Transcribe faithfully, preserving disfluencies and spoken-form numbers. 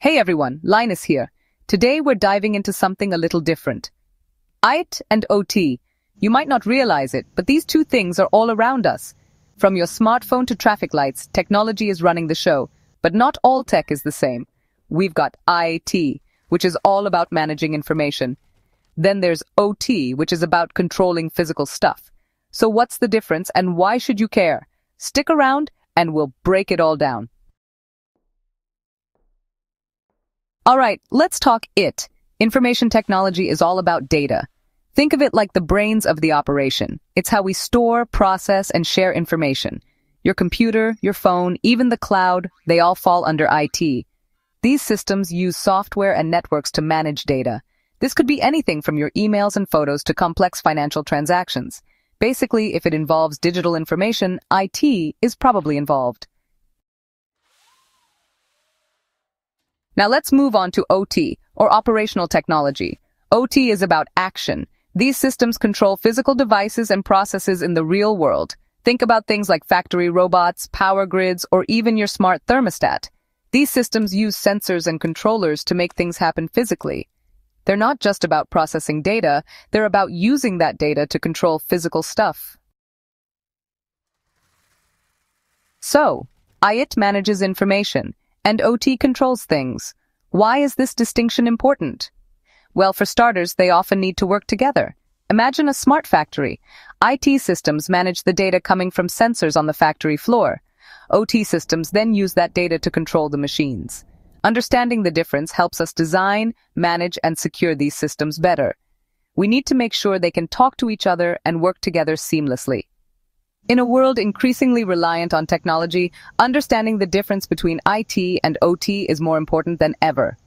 Hey everyone, Linus here. Today we're diving into something a little different. I T and O T. You might not realize it, but these two things are all around us. From your smartphone to traffic lights, technology is running the show. But not all tech is the same. We've got I T, which is all about managing information. Then there's O T, which is about controlling physical stuff. So what's the difference and why should you care? Stick around and we'll break it all down. All right, let's talk I T. Information technology is all about data. Think of it like the brains of the operation. It's how we store, process, and share information. Your computer, your phone, even the cloud, they all fall under I T. These systems use software and networks to manage data. This could be anything from your emails and photos to complex financial transactions. Basically, if it involves digital information, I T is probably involved. Now let's move on to O T, or operational technology. O T is about action. These systems control physical devices and processes in the real world. Think about things like factory robots, power grids, or even your smart thermostat. These systems use sensors and controllers to make things happen physically. They're not just about processing data, they're about using that data to control physical stuff. So, I T manages information, and O T controls things. Why is this distinction important? Well, for starters, they often need to work together. Imagine a smart factory. I T systems manage the data coming from sensors on the factory floor. O T systems then use that data to control the machines. Understanding the difference helps us design, manage, and secure these systems better. We need to make sure they can talk to each other and work together seamlessly. In a world increasingly reliant on technology, understanding the difference between I T and O T is more important than ever.